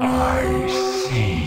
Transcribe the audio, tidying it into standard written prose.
I see.